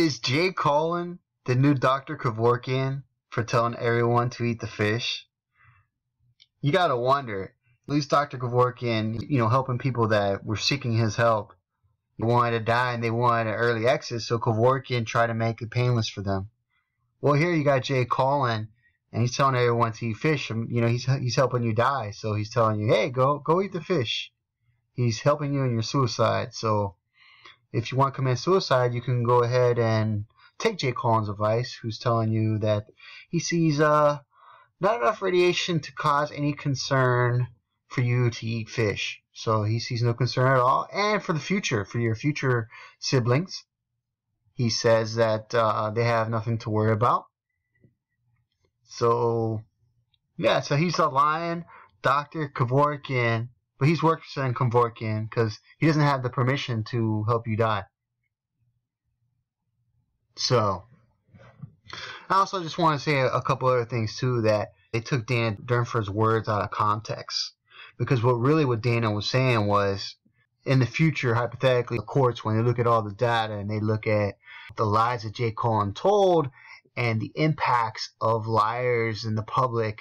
Is Jay Cullen the new Dr. Kevorkian for telling everyone to eat the fish? You gotta wonder. At least Dr. Kevorkian, you know, helping people that were seeking his help. They wanted to die and they wanted an early exit, so Kevorkian tried to make it painless for them. Well, here you got Jay Cullen, and he's telling everyone to eat fish. You know, he's helping you die, so he's telling you, hey, go eat the fish. He's helping you in your suicide, so if you want to commit suicide, you can go ahead and take Jay Cullen's advice, who's telling you that he sees not enough radiation to cause any concern for you to eat fish. So he sees no concern at all. And for the future, for your future siblings, he says that they have nothing to worry about. So, yeah, so he's a lying Dr. Kevorkian, but he's worse than Kevorkian because he doesn't have the permission to help you die. So, I also just want to say a couple other things too, that they took Dana Durnford's words out of context. Because what Dana was saying was, in the future, hypothetically, the courts, when they look at all the data and they look at the lies that Jay Cullen told and the impacts of liars in the public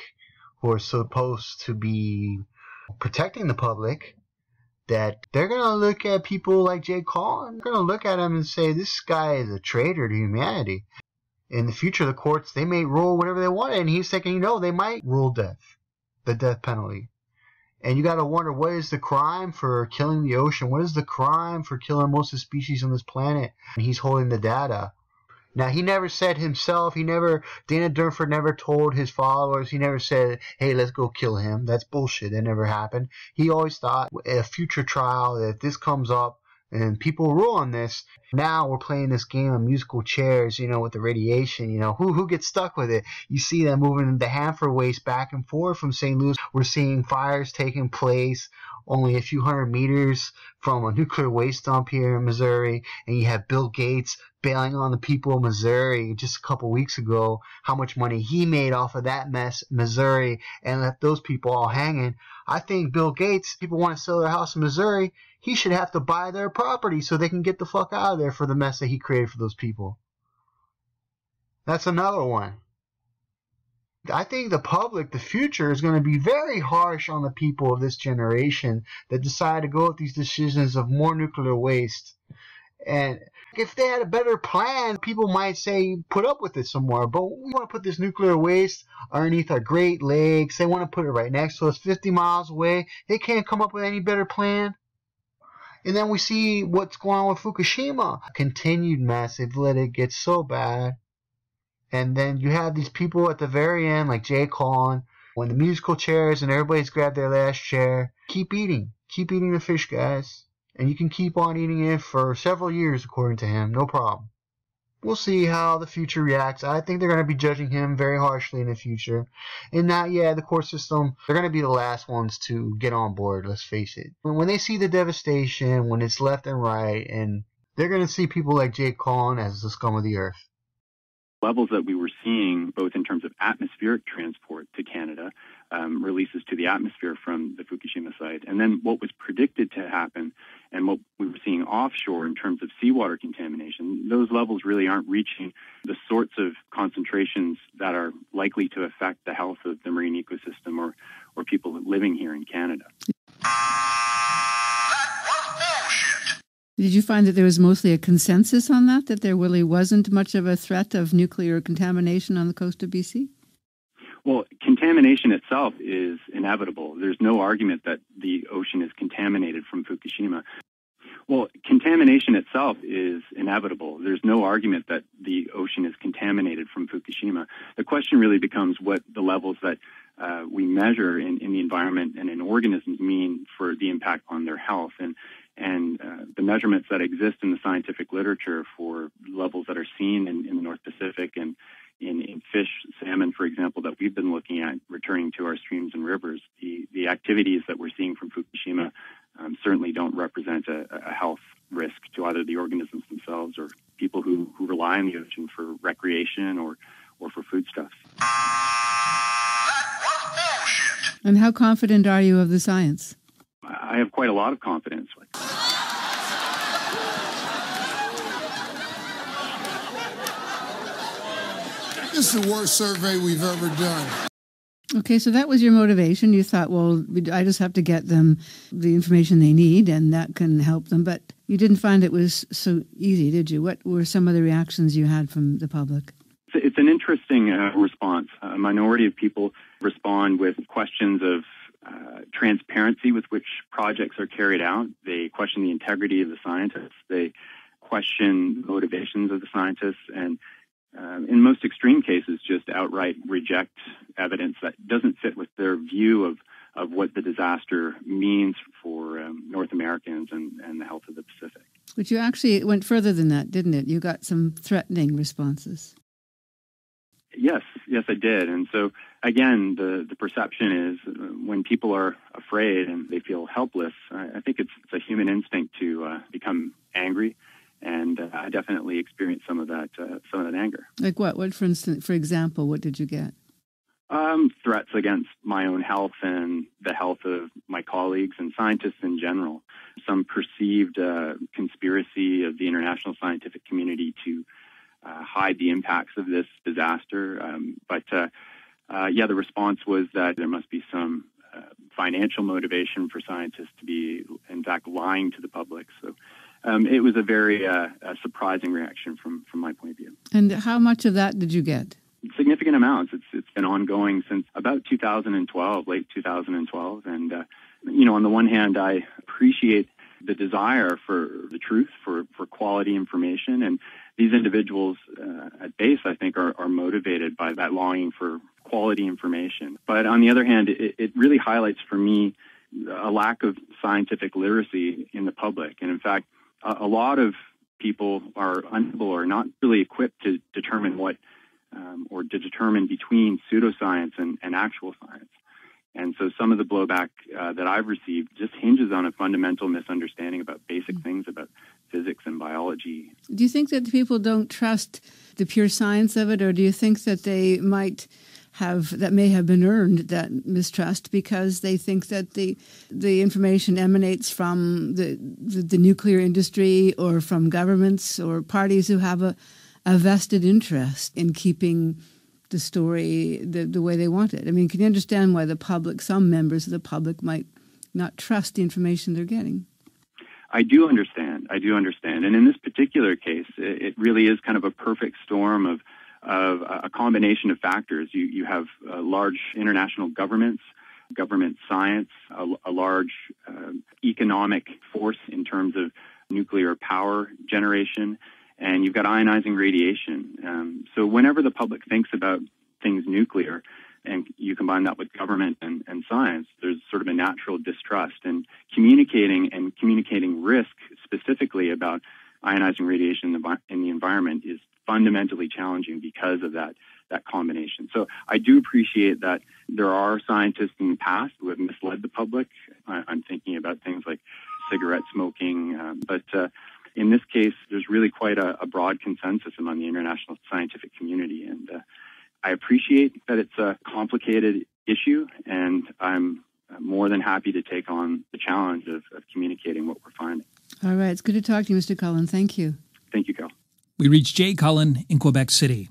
who are supposed to be protecting the public, that they're going to look at people like Jay Cullen, they're going to look at him and say, this guy is a traitor to humanity. In the future, the courts, they may rule whatever they want, and he's thinking, you know, they might rule death, the death penalty. And you got to wonder, what is the crime for killing the ocean? What is the crime for killing most of the species on this planet? And he's holding the data. Now, he never said himself, Dana Durnford never told his followers, he never said, hey, let's go kill him. That's bullshit. That never happened. He always thought, a future trial, if this comes up and people rule on this, now we're playing this game of musical chairs, you know, with the radiation, you know, who gets stuck with it? You see them moving the Hanford waste back and forth from St. Louis. We're seeing fires taking place only a few hundred meters from a nuclear waste dump here in Missouri. And you have Bill Gates bailing on the people of Missouri just a couple weeks ago, how much money he made off of that mess, Missouri, and left those people all hanging. I think Bill Gates, people want to sell their house in Missouri, he should have to buy their property so they can get the fuck out of there for the mess that he created for those people. That's another one. I think the public, the future, is going to be very harsh on the people of this generation that decide to go with these decisions of more nuclear waste. And if they had a better plan, people might say, put up with it somewhere. But we want to put this nuclear waste underneath our Great Lakes. They want to put it right next to us, 50 miles away. They can't come up with any better plan. And then we see what's going on with Fukushima. Continued massive, let it get so bad. And then you have these people at the very end, like Jay Cullen, when the musical chairs and everybody's grabbed their last chair. Keep eating. Keep eating the fish, guys. And you can keep on eating it for several years, according to him. No problem. We'll see how the future reacts. I think they're going to be judging him very harshly in the future. And now, yeah, the court system, they're going to be the last ones to get on board, let's face it. When they see the devastation, when it's left and right, and they're going to see people like Jay Cullen as the scum of the earth. Levels that we were seeing, both in terms of atmospheric transport to Canada, releases to the atmosphere from the Fukushima site, and then what was predicted to happen and what we were seeing offshore in terms of seawater contamination, those levels really aren't reaching the sorts of concentrations that are likely to affect the health of the marine ecosystem or people living here in Canada. Did you find that there was mostly a consensus on that, that there really wasn't much of a threat of nuclear contamination on the coast of BC? Well, contamination itself is inevitable. There's no argument that the ocean is contaminated from Fukushima. The question really becomes what the levels that we measure in the environment and in organisms mean for the impact on their health. And the measurements that exist in the scientific literature for levels that are seen in the North Pacific and in fish, salmon, for example, that we've been looking at returning to our streams and rivers, the activities that we're seeing from Fukushima certainly don't represent a health risk to either the organisms themselves or people who rely on the ocean for recreation or for foodstuffs. And how confident are you of the science? I have quite a lot of confidence. This is the worst survey we've ever done. Okay, so that was your motivation. You thought, well, I just have to get them the information they need, and that can help them. But you didn't find it was so easy, did you? What were some of the reactions you had from the public? It's an interesting response. A minority of people respond with questions of transparency with which projects are carried out. They question the integrity of the scientists. They question motivations of the scientists, and in most extreme cases, just outright reject evidence that doesn't fit with their view of what the disaster means for North Americans and the health of the Pacific. But you actually went further than that, didn't it? You got some threatening responses. Yes, I did. And so, again, the perception is when people are afraid and they feel helpless, I think it's a human instinct to become angry. And I definitely experienced some of that anger. Like what? What, for instance, for example, what did you get? Threats against my own health and the health of my colleagues and scientists in general. Some perceived conspiracy of the international scientific community to hide the impacts of this disaster. But the response was that there must be some financial motivation for scientists to be, in fact, lying to the public. So. It was a very surprising reaction from my point of view. And how much of that did you get? Significant amounts. It's been ongoing since about 2012, late 2012. And, on the one hand, I appreciate the desire for the truth, for quality information. And these individuals at base, I think, are motivated by that longing for quality information. But on the other hand, it really highlights for me a lack of scientific literacy in the public. And, in fact, a lot of people are unable or not really equipped to determine what or to determine between pseudoscience and actual science. And so some of the blowback that I've received just hinges on a fundamental misunderstanding about basic things about physics and biology. Do you think that people don't trust the pure science of it, or do you think that they might may have been earned, that mistrust, because they think that the information emanates from the nuclear industry or from governments or parties who have a vested interest in keeping the story the way they want it? I mean, can you understand why some members of the public might not trust the information they're getting? I do understand. And in this particular case, it really is kind of a perfect storm of a combination of factors. You have large international government science, a large economic force in terms of nuclear power generation, and you've got ionizing radiation. So whenever the public thinks about things nuclear, and you combine that with government and science, there's sort of a natural distrust. And communicating risk specifically about ionizing radiation in the environment is fundamentally challenging because of that combination. So I do appreciate that there are scientists in the past who have misled the public. I'm thinking about things like cigarette smoking. But in this case, there's really quite a broad consensus among the international scientific community. And I appreciate that it's a complicated issue, and I'm more than happy to take on the challenge of communicating what we're finding. All right. It's good to talk to you, Mr. Cullen. Thank you. Thank you, Cal. We reached Jay Cullen in Quebec City.